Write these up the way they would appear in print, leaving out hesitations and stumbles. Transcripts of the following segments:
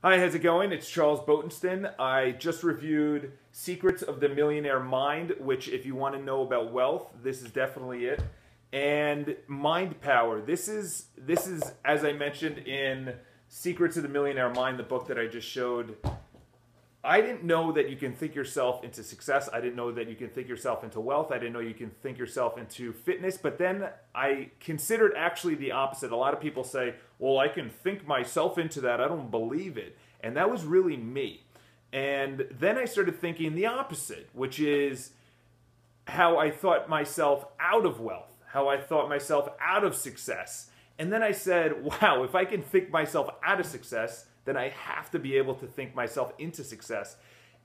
Hi, how's it going? It's Charles Botensten. I just reviewed Secrets of the Millionaire Mind, which if you want to know about wealth, this is definitely it. And Mind Power. This is as I mentioned in Secrets of the Millionaire Mind, the book that I just showed. I didn't know that you can think yourself into success. I didn't know that you can think yourself into wealth. I didn't know you can think yourself into fitness. But then I considered actually the opposite. A lot of people say, well, I can think myself into that. I don't believe it. And that was really me. And then I started thinking the opposite, which is how I thought myself out of wealth, how I thought myself out of success. And then I said, wow, if I can think myself out of success, then I have to be able to think myself into success.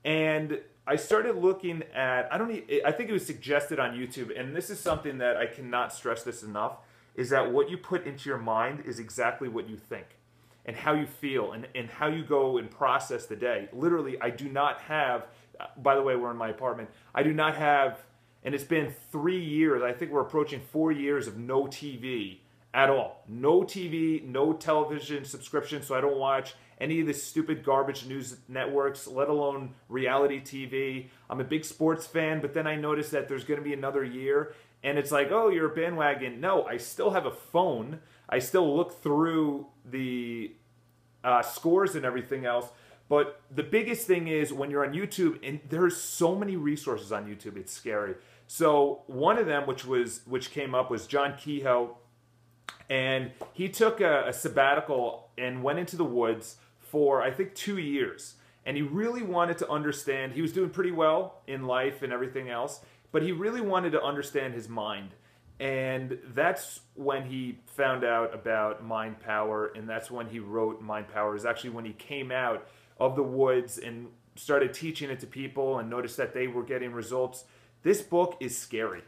And I started looking at, I think it was suggested on YouTube, and this is something that I cannot stress this enough, is that what you put into your mind is exactly what you think and how you feel and how you go and process the day. Literally, I do not have, by the way, we're in my apartment, I do not have, and it's been 3 years, I think we're approaching 4 years of no TV at all. No TV, no television subscription, so I don't watch any of the stupid garbage news networks, let alone reality TV. I'm a big sports fan, but then I noticed that there's going to be another year, and it's like, oh, you're a bandwagon. No, I still have a phone. I still look through the scores and everything else, but the biggest thing is when you're on YouTube, and there's so many resources on YouTube, it's scary. So one of them, which came up, was John Kehoe. And he took a sabbatical and went into the woods for, I think, 2 years. And he really wanted to understand. He was doing pretty well in life and everything else, but he really wanted to understand his mind. And that's when he found out about Mind Power, and that's when he wrote Mind Power. It's actually when he came out of the woods and started teaching it to people and noticed that they were getting results. This book is scary.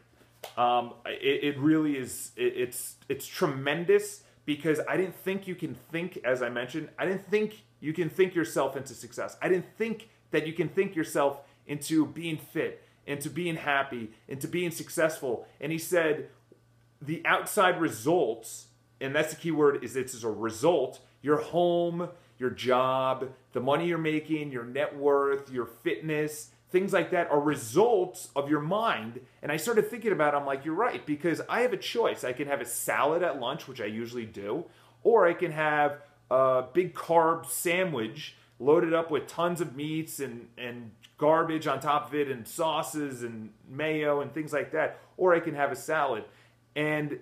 It really is. It's tremendous, because I didn't think you can think, as I mentioned, I didn't think you can think yourself into success. I didn't think that you can think yourself into being fit, into being happy, into being successful. And he said, the outside results, and that's the key word, is it's a result, your home, your job, the money you're making, your net worth, your fitness, things like that are results of your mind. And I started thinking about it, I'm like, you're right, because I have a choice. I can have a salad at lunch, which I usually do, or I can have a big carb sandwich loaded up with tons of meats and garbage on top of it and sauces and mayo and things like that, or I can have a salad. And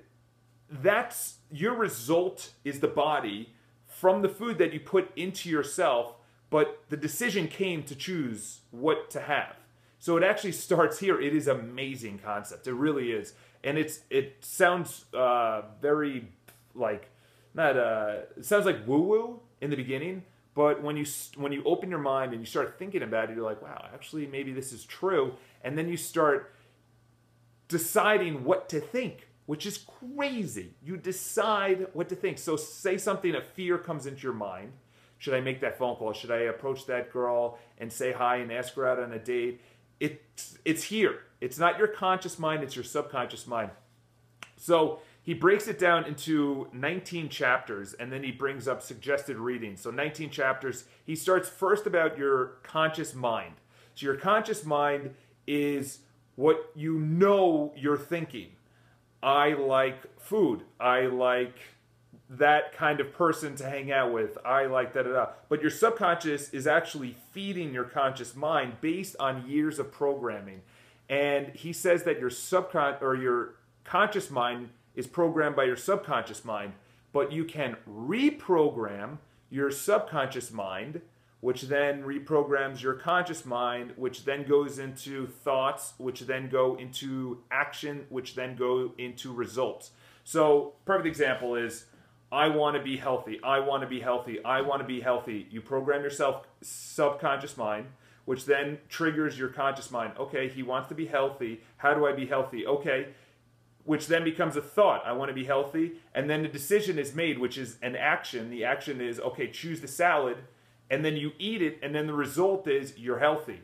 that's, your result is the body from the food that you put into yourself. But the decision came to choose what to have. So it actually starts here. It is an amazing concept. It really is. And it sounds very like, not it sounds like woo-woo in the beginning, but when you open your mind and you start thinking about it, you're like, wow, actually maybe this is true. And then you start deciding what to think, which is crazy. You decide what to think. So say something, a fear comes into your mind. Should I make that phone call? Should I approach that girl and say hi and ask her out on a date? It's here. It's not your conscious mind. It's your subconscious mind. So he breaks it down into 19 chapters, and then he brings up suggested reading. So 19 chapters. He starts first about your conscious mind. So your conscious mind is what you know you're thinking. I like food. I like that kind of person to hang out with. I like that. But your subconscious is actually feeding your conscious mind based on years of programming. And he says that your conscious mind is programmed by your subconscious mind, but you can reprogram your subconscious mind, which then reprograms your conscious mind, which then goes into thoughts, which then go into action, which then go into results. So perfect example is, I want to be healthy, I want to be healthy, I want to be healthy. You program yourself subconscious mind, which then triggers your conscious mind. Okay, he wants to be healthy. How do I be healthy? Okay, which then becomes a thought. I want to be healthy. And then the decision is made, which is an action. The action is, okay, choose the salad, and then you eat it, and then the result is you're healthy.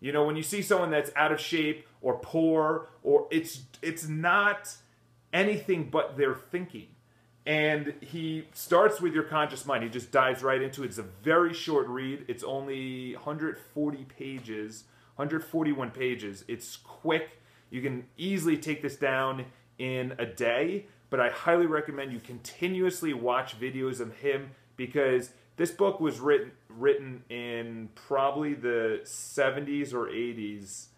You know, when you see someone that's out of shape or poor, or it's not anything but their thinking. And he starts with Your Conscious Mind. He just dives right into it. It's a very short read. It's only 140 pages, 141 pages. It's quick. You can easily take this down in a day, but I highly recommend you continuously watch videos of him, because this book was written in probably the 70s or 80s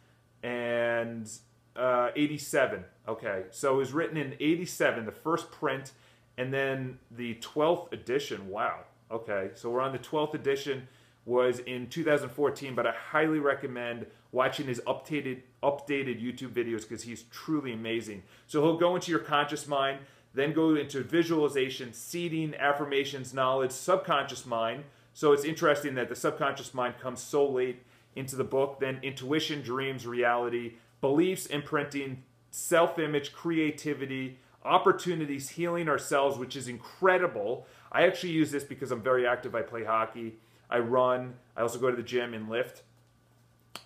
and 87. Okay, so it was written in 87, the first print, and then the 12th edition. Wow. Okay, so we're on the 12th edition. Was in 2014, but I highly recommend watching his updated YouTube videos, because he's truly amazing. So he'll go into your conscious mind, then go into visualization, seeding, affirmations, knowledge, subconscious mind. So it's interesting that the subconscious mind comes so late into the book. Then intuition, dreams, reality, beliefs, imprinting, self-image, creativity, opportunities, healing ourselves, which is incredible. I actually use this because I'm very active. I play hockey. I run. I also go to the gym and lift.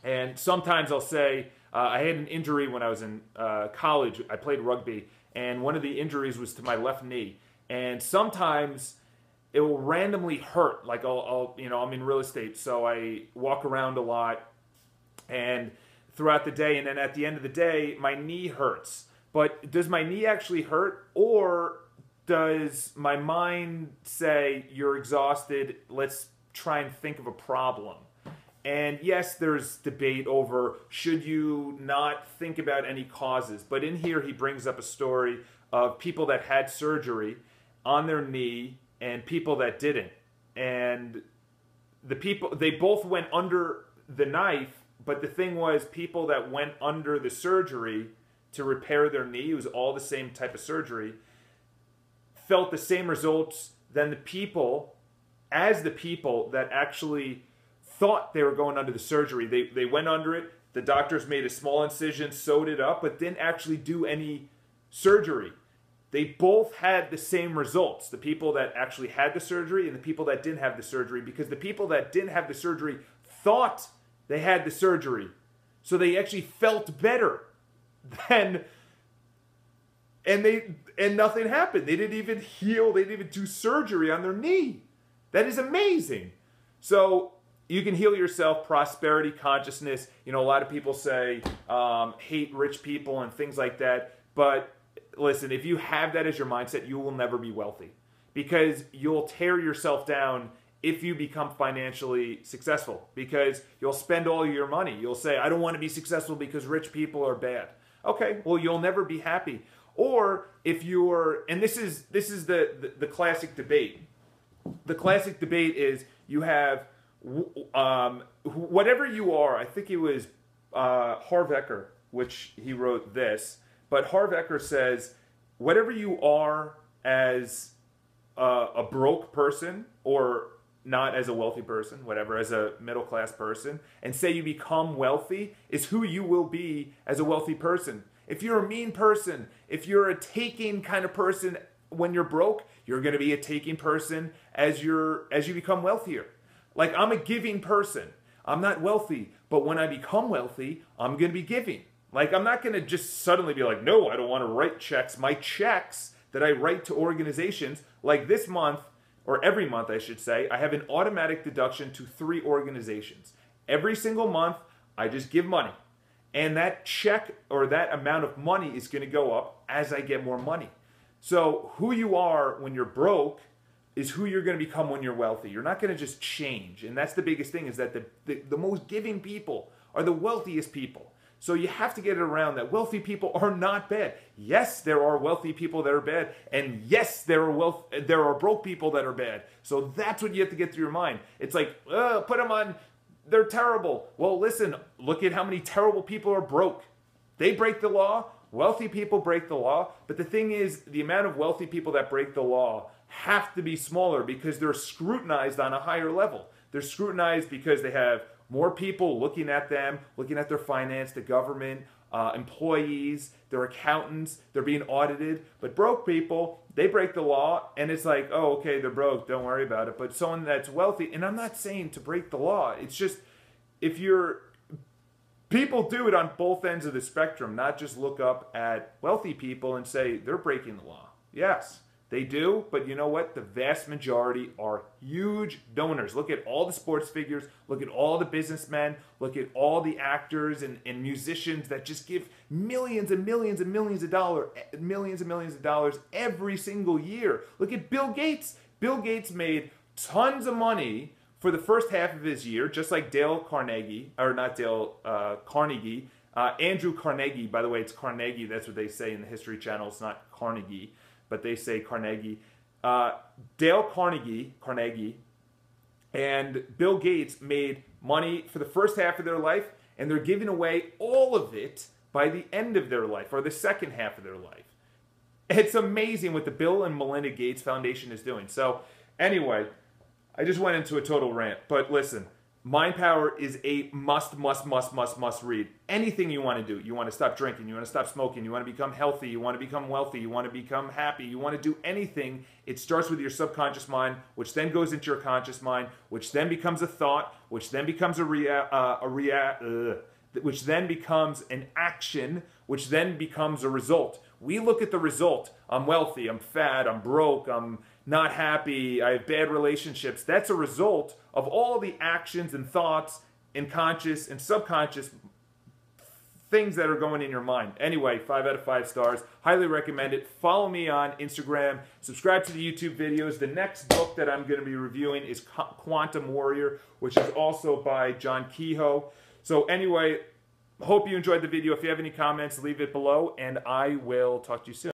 And sometimes I'll say, I had an injury when I was in college. I played rugby, and one of the injuries was to my left knee. And sometimes it will randomly hurt. Like I'm in real estate, so I walk around a lot, and throughout the day, and then at the end of the day, my knee hurts. But does my knee actually hurt, or does my mind say, "You're exhausted. Let's try and think of a problem"? And yes, there's debate over should you not think about any causes, but in here he brings up a story of people that had surgery on their knee and people that didn't, and the people, they both went under the knife, but the thing was, people that went under the surgery to repair their knee, it was all the same type of surgery, felt the same results than the people that actually thought they were going under the surgery. They went under it, the doctors made a small incision, sewed it up, but didn't actually do any surgery. They both had the same results, the people that actually had the surgery and the people that didn't have the surgery, because the people that didn't have the surgery thought they had the surgery. So they actually felt better than, and nothing happened. They didn't even heal, they didn't even do surgery on their knee. That is amazing. So you can heal yourself, prosperity, consciousness. You know, a lot of people say hate rich people and things like that. But listen, if you have that as your mindset, you will never be wealthy, because you'll tear yourself down if you become financially successful, because you'll spend all your money. You'll say, I don't want to be successful because rich people are bad. Okay, well, you'll never be happy. Or if you're, and this is the classic debate. The classic debate is you have whatever you are. I think it was Harv Eker, which he wrote this. But Harv Eker says, whatever you are as a broke person, or not as a wealthy person, whatever, as a middle class person, and say you become wealthy, is who you will be as a wealthy person. If you're a mean person, if you're a taking kind of person, when you're broke, you're going to be a taking person as you become wealthier. Like, I'm a giving person. I'm not wealthy, but when I become wealthy, I'm going to be giving. Like, I'm not going to just suddenly be like, no, I don't want to write checks. My checks that I write to organizations, like this month, or every month I should say, I have an automatic deduction to 3 organizations. Every single month, I just give money. And that check, or that amount of money, is going to go up as I get more money. So who you are when you're broke is who you're going to become when you're wealthy. You're not going to just change. And that's the biggest thing, is that the most giving people are the wealthiest people. So you have to get it around that wealthy people are not bad. Yes, there are wealthy people that are bad. And yes, there are broke people that are bad. So that's what you have to get through your mind. It's like, oh, put them on, they're terrible. Well, listen, look at how many terrible people are broke. They break the law. Wealthy people break the law, but the thing is, the amount of wealthy people that break the law have to be smaller, because they're scrutinized on a higher level. They're scrutinized because they have more people looking at them, looking at their finance, the government, employees, their accountants, they're being audited. But broke people, they break the law, and it's like, oh, okay, they're broke, don't worry about it. But someone that's wealthy, and I'm not saying to break the law, it's just, if you're, people do it on both ends of the spectrum, not just look up at wealthy people and say, they're breaking the law. Yes, They do, but you know what? The vast majority are huge donors. Look at all the sports figures, look at all the businessmen, look at all the actors and musicians that just give millions and millions and millions of dollars, millions and millions of dollars every single year. Look at Bill Gates. Bill Gates made tons of money for the first half of his year, just like Dale Carnegie, or not Dale, Carnegie, Andrew Carnegie, by the way, it's Carnegie, that's what they say in the History Channel, it's not Carnegie, but they say Carnegie. Dale Carnegie, and Bill Gates made money for the first half of their life, and they're giving away all of it by the end of their life, or the second half of their life. It's amazing what the Bill and Melinda Gates Foundation is doing. So anyway, I just went into a total rant, but listen, Mind Power is a must read. Anything you want to do, you want to stop drinking, you want to stop smoking, you want to become healthy, you want to become wealthy, you want to become happy, you want to do anything, it starts with your subconscious mind, which then goes into your conscious mind, which then becomes a thought, which then becomes which then becomes an action, which then becomes a result. We look at the result. I'm wealthy, I'm fat, I'm broke, I'm not happy, I have bad relationships. That's a result of all the actions and thoughts and conscious and subconscious things that are going in your mind. Anyway, 5 out of 5 stars. Highly recommend it. Follow me on Instagram. Subscribe to the YouTube videos. The next book that I'm going to be reviewing is Quantum Warrior, which is also by John Kehoe. So anyway, hope you enjoyed the video. If you have any comments, leave it below, and I will talk to you soon.